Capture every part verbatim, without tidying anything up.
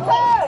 Macron,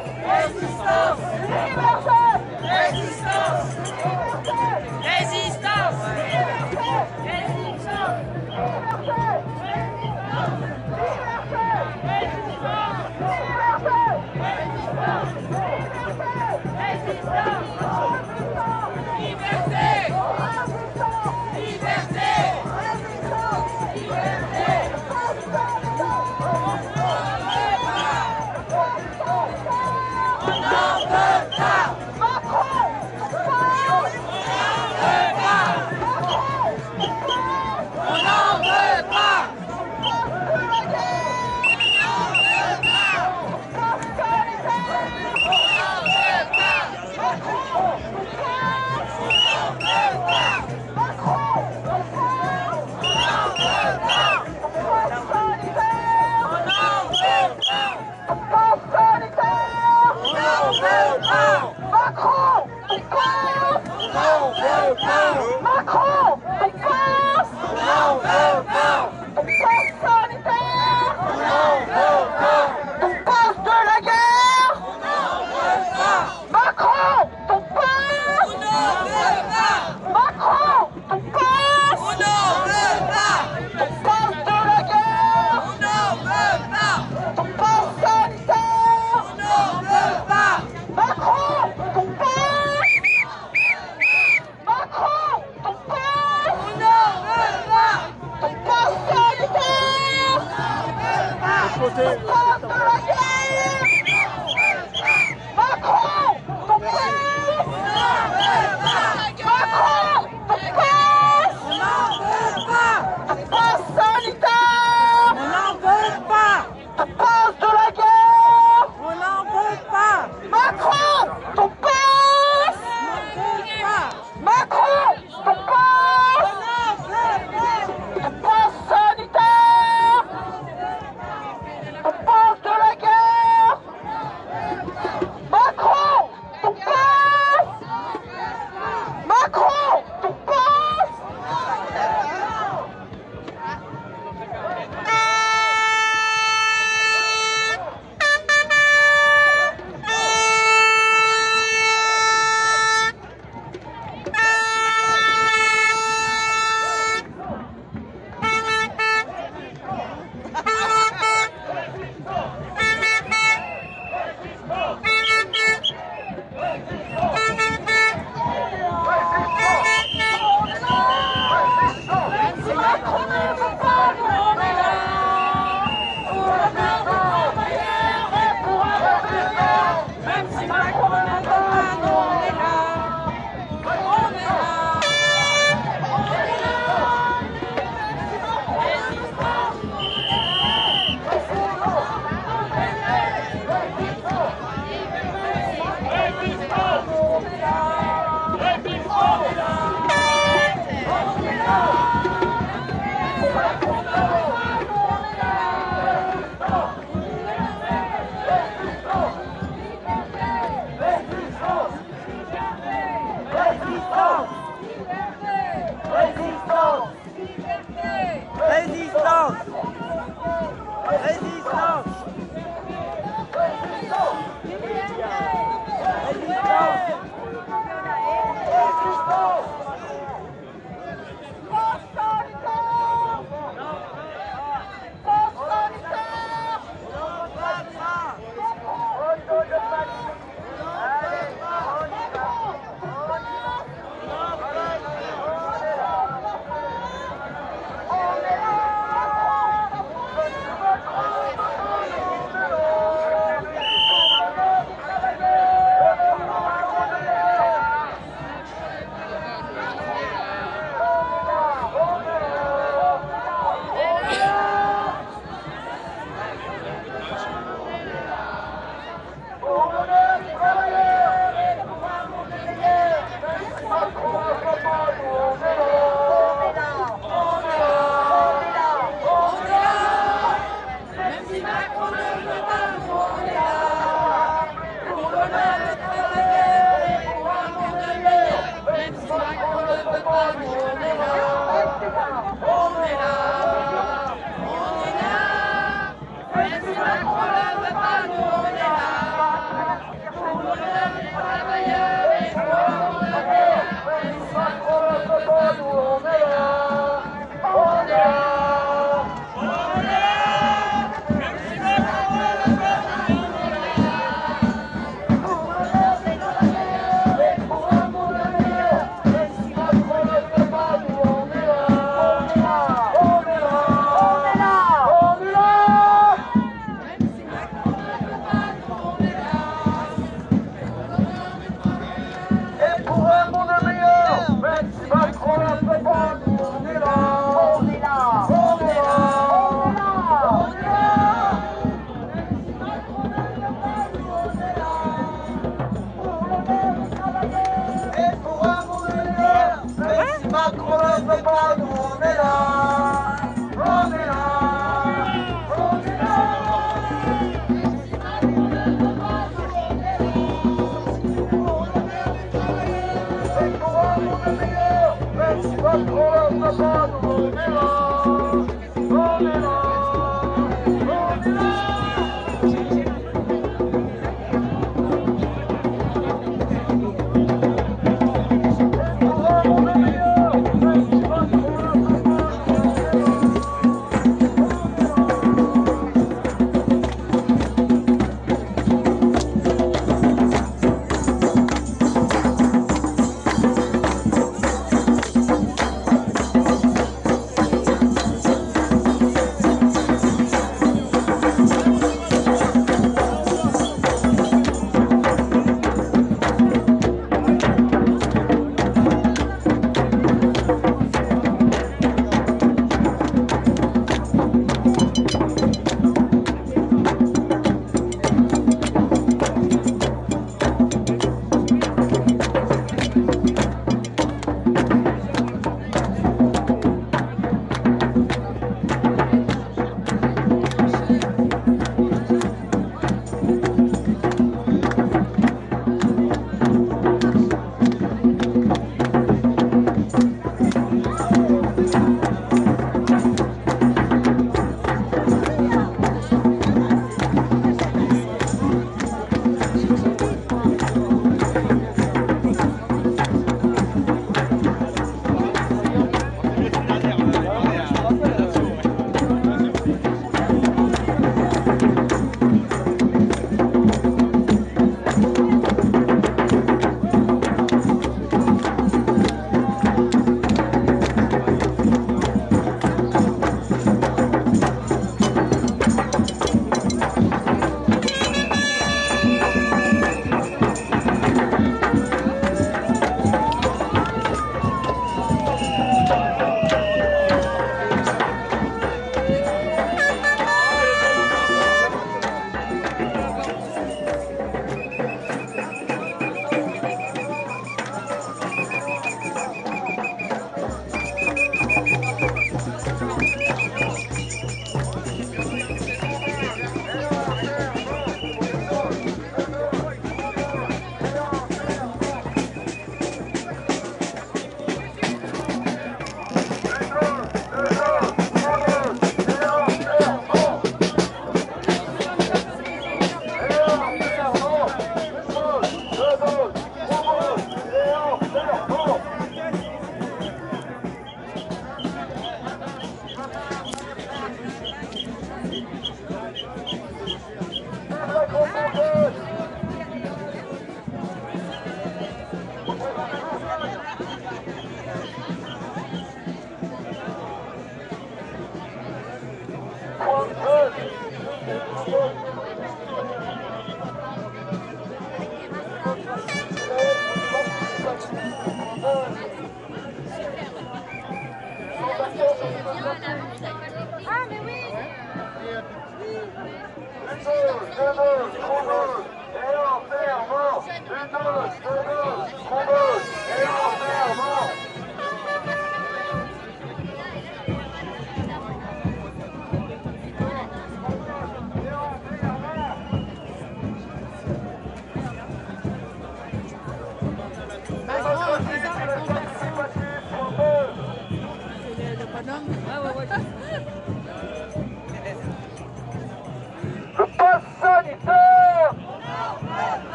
Le pass sanitaire,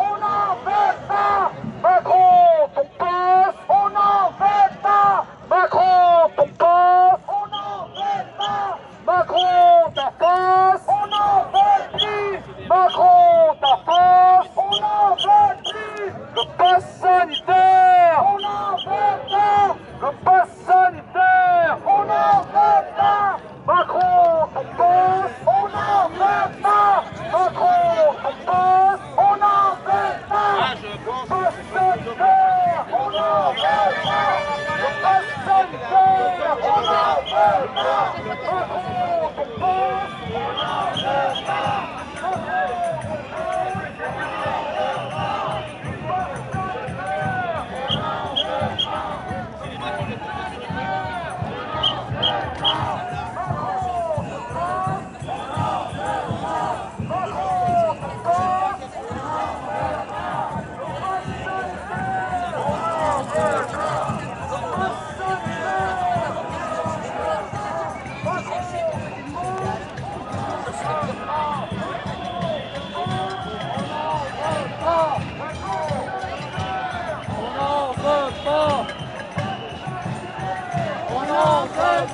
on en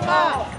Pas.